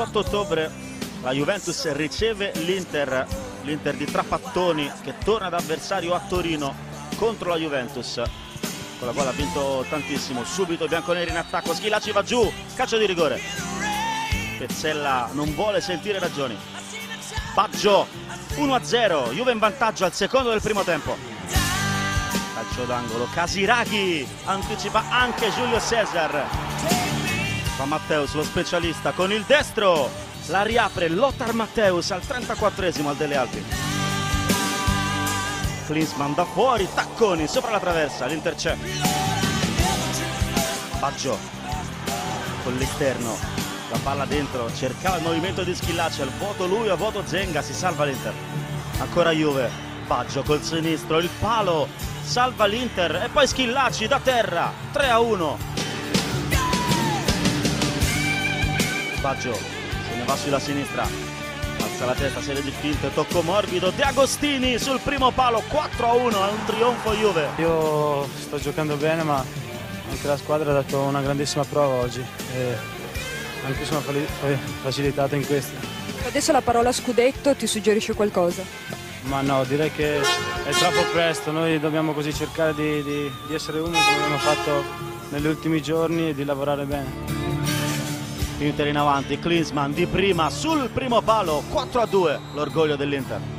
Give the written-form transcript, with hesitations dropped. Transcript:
28 ottobre la Juventus riceve l'Inter, l'Inter di Trapattoni che torna ad avversario a Torino contro la Juventus, con la quale ha vinto tantissimo. Subito i bianconeri in attacco, Schillaci va giù, calcio di rigore. Pezzella non vuole sentire ragioni. Baggio, 1-0, Juve in vantaggio al secondo del primo tempo. Calcio d'angolo, Casiraghi anticipa anche Giulio Cesar. Fa Matthäus lo specialista con il destro, la riapre Lothar Matthäus al 34esimo al Delle Alpi. Klinsmann da fuori, Tacconi sopra la traversa, l'Inter c'è. Baggio con l'esterno, la palla dentro, cercava il movimento di Schillaci, al vuoto lui, a vuoto Zenga, si salva l'Inter. Ancora Juve, Baggio col sinistro, il palo, salva l'Inter e poi Schillaci da terra, 3-1. Baggio se ne va sulla sinistra, alza la testa, serie di finte, tocco morbido, De Agostini sul primo palo, 4-1, è un trionfo Juve. Io sto giocando bene, ma anche la squadra ha dato una grandissima prova oggi e anche sono facilitato in questo. Adesso la parola scudetto ti suggerisce qualcosa? Ma no, direi che è troppo presto, noi dobbiamo così cercare di essere uno come abbiamo fatto negli ultimi giorni e di lavorare bene. Inter in avanti, Klinsmann di prima sul primo palo, 4-2, l'orgoglio dell'Inter.